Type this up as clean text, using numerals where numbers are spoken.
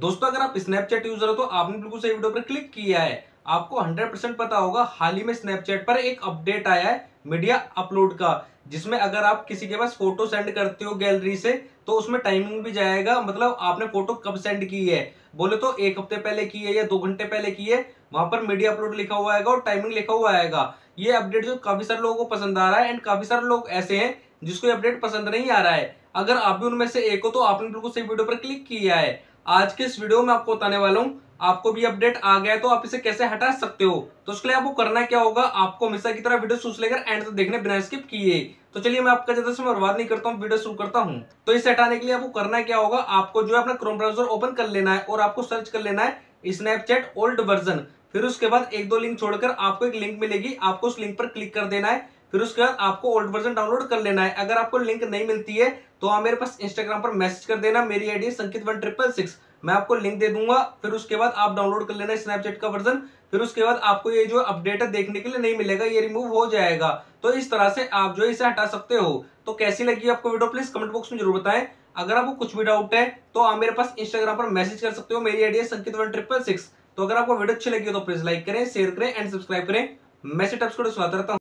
दोस्तों अगर आप स्नैपचैट यूजर हो तो आपने बिल्कुल सही वीडियो पर क्लिक किया है। आपको 100% पता होगा हाल ही में स्नैपचैट पर एक अपडेट आया है मीडिया अपलोड का, जिसमें अगर आप किसी के पास फोटो सेंड करते हो गैलरी से तो उसमें टाइमिंग भी जाएगा, मतलब आपने फोटो कब सेंड की है, बोले तो 1 हफ्ते पहले की है या 2 घंटे पहले की है, वहां पर मीडिया अपलोड लिखा हुआ आएगा और टाइमिंग लिखा हुआ आएगा। ये अपडेट जो काफी सारे लोगों को पसंद आ रहा है एंड काफी सारे लोग ऐसे हैं जिसको ये अपडेट पसंद नहीं आ रहा है। अगर आप भी उनमें से एक हो तो आपने बिल्कुल सही वीडियो पर क्लिक किया है। आज के इस वीडियो में आपको बताने वाला हूँ आपको भी अपडेट आ गया है तो आप इसे कैसे हटा सकते हो। तो उसके लिए आपको करना क्या होगा, आपको हमेशा की तरह वीडियो शुरू लेकर एंड तक देखने बिना स्किप किए। तो चलिए मैं आपका ज्यादा समय बर्बाद नहीं करता हूँ, वीडियो शुरू करता हूँ। तो इसे हटाने के लिए आपको करना क्या होगा, आपको जो है अपना क्रोम ब्राउजर ओपन कर लेना है और आपको सर्च कर लेना है स्नैपचैट ओल्ड वर्जन। फिर उसके बाद 1-2 लिंक छोड़कर आपको एक लिंक मिलेगी, आपको उस लिंक पर क्लिक कर देना है। फिर उसके बाद आपको ओल्ड वर्जन डाउनलोड कर लेना है। अगर आपको लिंक नहीं मिलती है तो आप मेरे पास इंस्टाग्राम पर मैसेज कर देना, मेरी आईडी है संकित166, मैं आपको लिंक दे दूंगा। फिर उसके बाद आप डाउनलोड कर लेना स्नैपचैट का वर्जन। फिर उसके बाद आपको ये जो अपडेट है देखने के लिए नहीं मिलेगा, ये रिमूव हो जाएगा। तो इस तरह से आप जो है इसे हटा सकते हो। तो कैसी लगी आपको वीडियो प्लीज कमेंट बॉक्स में जरूर बताएं। अगर आपको कुछ भी डाउट है तो आप मेरे पास इंस्टाग्राम पर मैसेज कर सकते हो, मेरी आईडी है संकित166। तो अगर आपको वीडियो अच्छी लगी हो तो प्लीज लाइक करें, शेयर करें एंड सब्सक्राइब करें। मैसेज टाइप्स को सुनाता रहता हूं।